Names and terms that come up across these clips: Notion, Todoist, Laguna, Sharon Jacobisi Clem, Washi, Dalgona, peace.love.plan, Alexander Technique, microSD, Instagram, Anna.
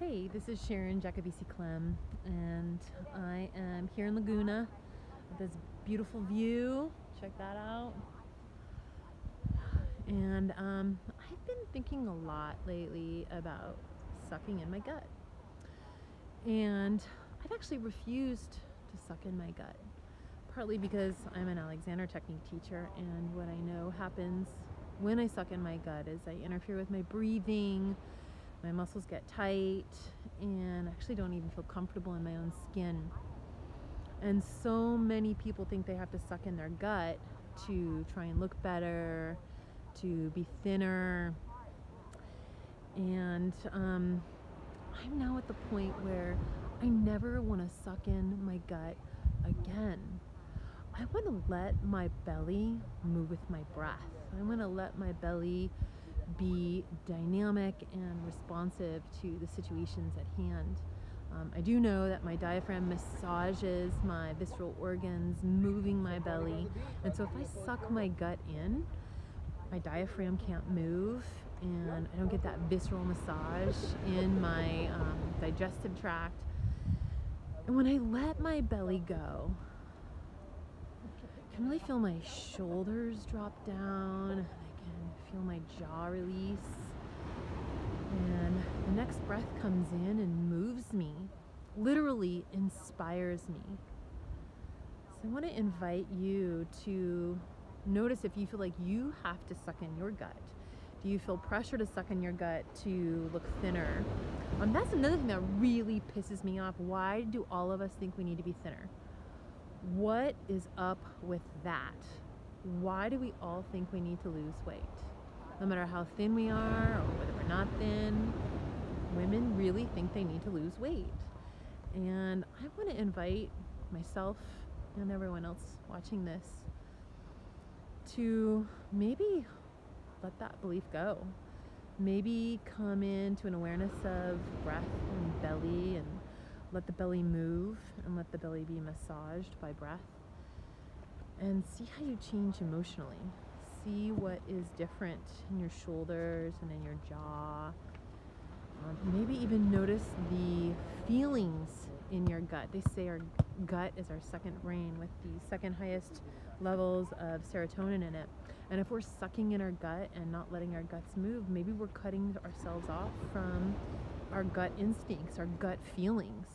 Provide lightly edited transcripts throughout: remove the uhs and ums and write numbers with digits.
Hey, this is Sharon Jacobisi Clem, and I am here in Laguna with this beautiful view. Check that out. And I've been thinking a lot lately about sucking in my gut. And I've actually refused to suck in my gut, partly because I'm an Alexander Technique teacher, and what I know happens when I suck in my gut is I interfere with my breathing. My muscles get tight and I actually don't even feel comfortable in my own skin. And so many people think they have to suck in their gut to try and look better, to be thinner. And I'm now at the point where I never want to suck in my gut again. I want to let my belly move with my breath. I want to let my belly be dynamic and responsive to the situations at hand. I do know that my diaphragm massages my visceral organs, moving my belly, and so if I suck my gut in, my diaphragm can't move and I don't get that visceral massage in my digestive tract. And when I let my belly go, I can really feel my shoulders drop down. Feel my jaw release, and the next breath comes in and moves me, literally inspires me. So I want to invite you to notice if you feel like you have to suck in your gut. Do you feel pressure to suck in your gut to look thinner? That's another thing that really pisses me off. Why do all of us think we need to be thinner? What is up with that? Why do we all think we need to lose weight? No matter how thin we are or whether we're not thin, women really think they need to lose weight. And I want to invite myself and everyone else watching this to maybe let that belief go. Maybe come into an awareness of breath and belly, and let the belly move and let the belly be massaged by breath. And see how you change emotionally. See what is different in your shoulders and in your jaw. Maybe even notice the feelings in your gut. They say our gut is our second brain with the second highest levels of serotonin in it. And if we're sucking in our gut and not letting our guts move, maybe we're cutting ourselves off from our gut instincts, our gut feelings.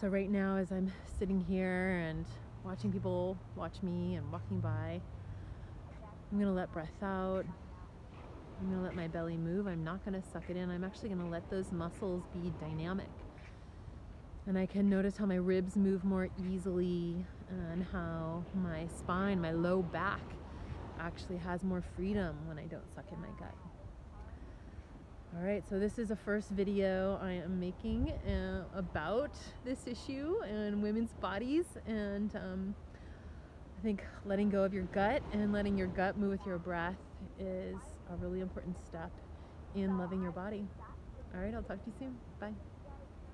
So right now, as I'm sitting here and watching people watch me and walking by, I'm gonna let breath out. I'm gonna let my belly move. I'm not gonna suck it in. I'm actually gonna let those muscles be dynamic. And I can notice how my ribs move more easily and how my spine, my low back, actually has more freedom when I don't suck in my gut. Alright, so this is the first video I am making about this issue and women's bodies, and I think letting go of your gut and letting your gut move with your breath is a really important step in loving your body. Alright, I'll talk to you soon. Bye.